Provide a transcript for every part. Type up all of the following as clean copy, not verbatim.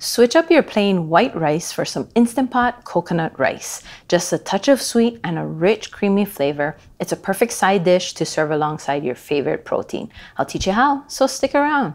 Switch up your plain white rice for some Instant Pot coconut rice. Just a touch of sweet and a rich, creamy flavor. It's a perfect side dish to serve alongside your favorite protein. I'll teach you how, so stick around.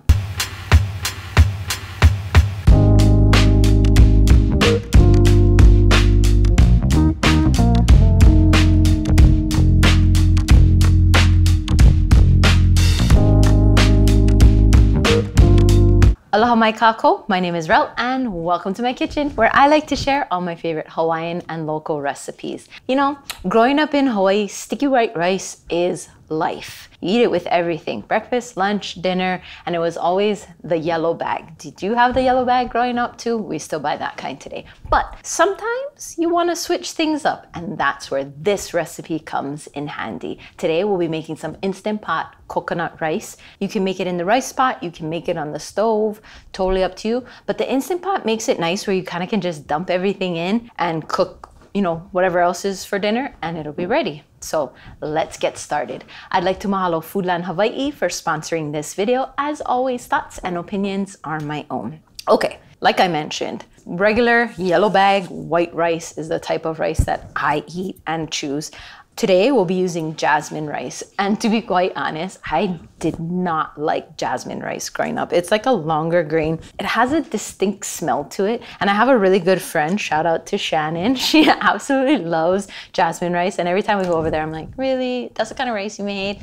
Aloha mai kako, my name is Rel and welcome to my kitchen where I like to share all my favorite Hawaiian and local recipes. You know, growing up in Hawaii, sticky white rice is life. You eat it with everything, breakfast, lunch, dinner, and it was always the yellow bag. Did you have the yellow bag growing up too? We still buy that kind today. But sometimes you want to switch things up, and that's where this recipe comes in handy. Today we'll be making some Instant Pot coconut rice. You can make it in the rice pot, you can make it on the stove, totally up to you. But the Instant Pot makes it nice where you kind of can just dump everything in and cook, you know, whatever else is for dinner, and it'll be ready. So let's get started. I'd like to mahalo Foodland Hawaii for sponsoring this video. As always, thoughts and opinions are my own. Okay, like I mentioned, regular yellow bag white rice is the type of rice that I eat and choose. Today we'll be using jasmine rice, and to be quite honest, I did not like jasmine rice growing up. It's like a longer grain. It has a distinct smell to it, and I have a really good friend, shout out to Shannon. She absolutely loves jasmine rice, and every time we go over there, I'm like, really? That's the kind of rice you made?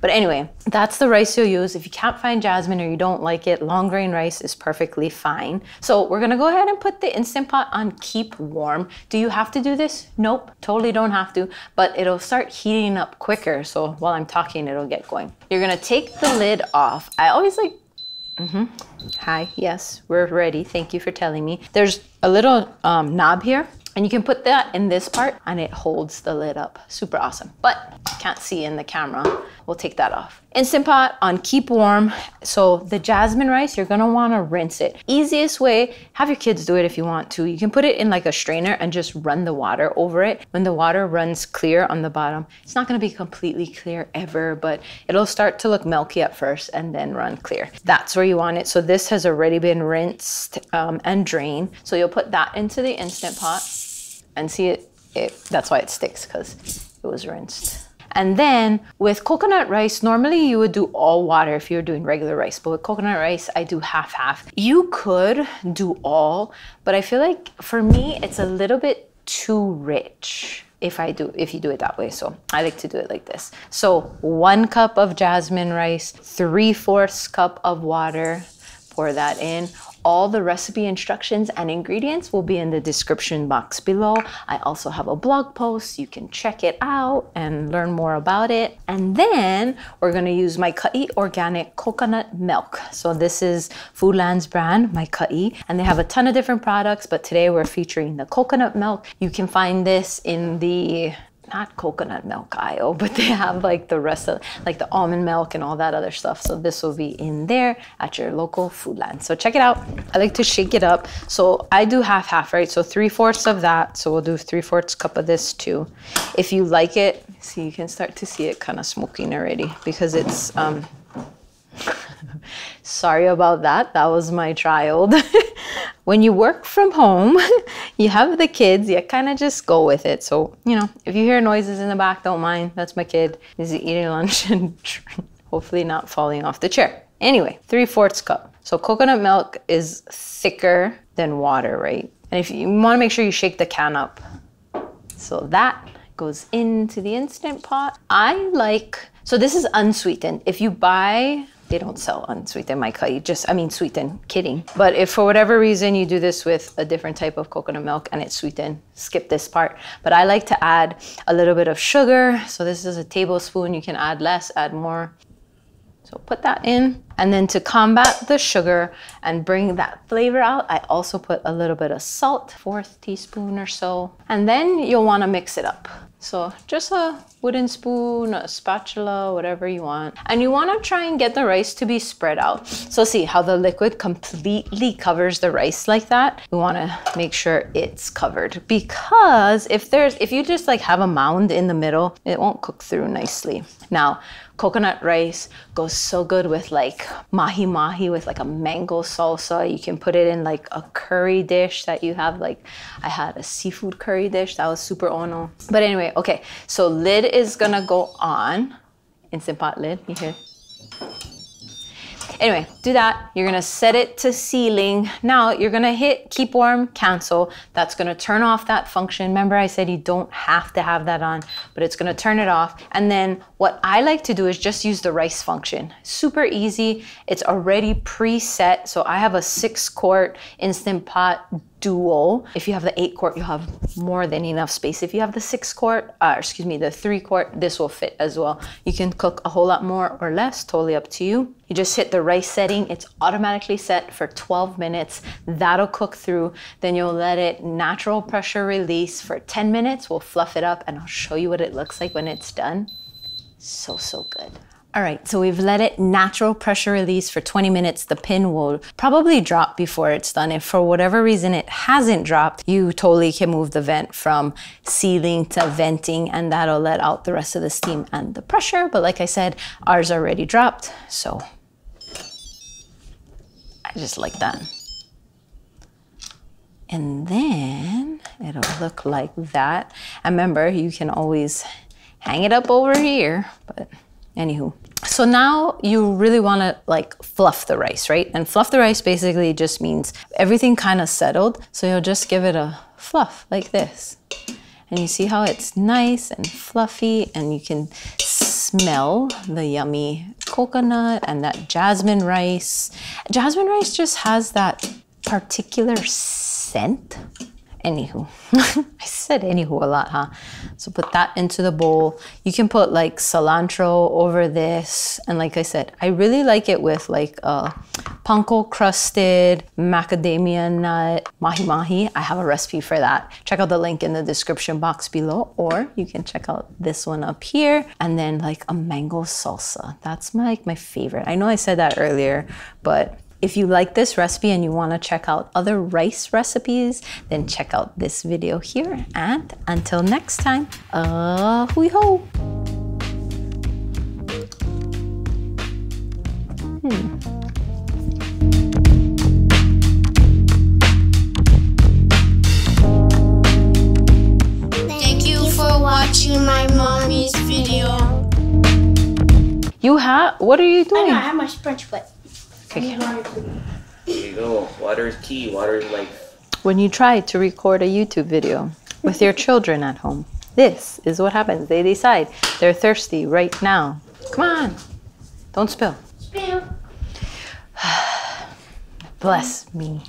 But anyway, that's the rice you'll use. If you can't find jasmine or you don't like it, long grain rice is perfectly fine. So we're gonna go ahead and put the Instant Pot on keep warm. Do you have to do this? Nope, totally don't have to, but it'll start heating up quicker, so while I'm talking, it'll get going. You're gonna take the lid off. I always like, Hi, yes, we're ready. Thank you for telling me. There's a little knob here, and you can put that in this part, and it holds the lid up. Super awesome, but can't see in the camera. We'll take that off. Instant Pot on keep warm. So the jasmine rice, you're gonna wanna rinse it. Easiest way, have your kids do it if you want to. You can put it in like a strainer and just run the water over it. When the water runs clear on the bottom, it's not gonna be completely clear ever, but it'll start to look milky at first and then run clear. That's where you want it. So this has already been rinsed and drained. So you'll put that into the Instant Pot and see it that's why it sticks, because it was rinsed. And then with coconut rice, normally you would do all water if you're doing regular rice, but with coconut rice, I do half-half. You could do all, but I feel like for me, it's a little bit too rich if you do it that way. So I like to do it like this. So 1 cup of jasmine rice, 3/4 cup of water, pour that in. All the recipe instructions and ingredients will be in the description box below. I also have a blog post. You can check it out and learn more about it. And then we're gonna use Maika'i Organic Coconut Milk. So this is Foodland's brand, Maika'i, and they have a ton of different products, but today we're featuring the coconut milk. You can find this in the not coconut milk aisle, but they have like the rest of like the almond milk and all that other stuff. So this will be in there at your local Foodland. So check it out. I like to shake it up. So I do half, right? So 3/4 of that. So we'll do 3/4 cup of this too. If you like it, see, you can start to see it kind of smoking already because it's, sorry about that. That was my child. When you work from home, you have the kids, you kind of just go with it. So, you know, if you hear noises in the back, don't mind. That's my kid. He's eating lunch and hopefully not falling off the chair. Anyway, 3/4 cup. So coconut milk is thicker than water, right? And if you want to make sure you shake the can up. So that goes into the Instant Pot. So this is unsweetened. If you buy, they don't sell unsweetened Maika'i, sweetened, kidding. But if for whatever reason you do this with a different type of coconut milk and it's sweetened, skip this part. But I like to add a little bit of sugar. So this is a tablespoon. You can add less, add more. So put that in. And then to combat the sugar and bring that flavor out, I also put a little bit of salt, 1/4 teaspoon or so. And then you'll wanna mix it up. So just a wooden spoon, a spatula, whatever you want. And you wanna try and get the rice to be spread out. So see how the liquid completely covers the rice like that? We wanna make sure it's covered, because if you just like have a mound in the middle, it won't cook through nicely. Now, coconut rice goes so good with like mahi-mahi with like a mango salsa. You can put it in like a curry dish that you have. Like I had a seafood curry dish that was super ono. But anyway, okay, so lid is gonna go on. Instant Pot lid, you hear? Anyway, do that. You're gonna set it to sealing. Now you're gonna hit keep warm, cancel. That's gonna turn off that function. Remember I said you don't have to have that on, but it's gonna turn it off. And then what I like to do is just use the rice function. Super easy, it's already preset. So I have a 6-quart Instant Pot Duo. If you have the 8-quart, you'll have more than enough space. If you have the 6-quart, the 3-quart, this will fit as well. You can cook a whole lot more or less, totally up to you. You just hit the rice setting. It's automatically set for 12 minutes. That'll cook through. Then you'll let it natural pressure release for 10 minutes. We'll fluff it up and I'll show you what it looks like when it's done. So, so good. All right, so we've let it natural pressure release for 20 minutes. The pin will probably drop before it's done. If for whatever reason it hasn't dropped, you totally can move the vent from sealing to venting, and that'll let out the rest of the steam and the pressure. But like I said, ours already dropped, so I just like that. And then it'll look like that. And remember, you can always hang it up over here, but anywho, so now you really want to like fluff the rice, right? And fluff the rice basically just means everything kind of settled. So you'll just give it a fluff like this. And you see how it's nice and fluffy, and you can smell the yummy coconut and that jasmine rice. Jasmine rice just has that particular scent. Anywho, I said anywho a lot, huh? So put that into the bowl. You can put like cilantro over this. And like I said, I really like it with like a panko crusted macadamia nut mahi-mahi. I have a recipe for that. Check out the link in the description box below, or you can check out this one up here. And then like a mango salsa. That's my favorite. I know I said that earlier, but if you like this recipe and you want to check out other rice recipes, then check out this video here. And until next time, hui ho! Thank you for watching my mommy's video. What are you doing? I have my French foot. Okay. There you go. Water is key. Water is life. When you try to record a YouTube video with your children at home, this is what happens. They decide they're thirsty right now. Come on. Don't spill. Spill. Bless me.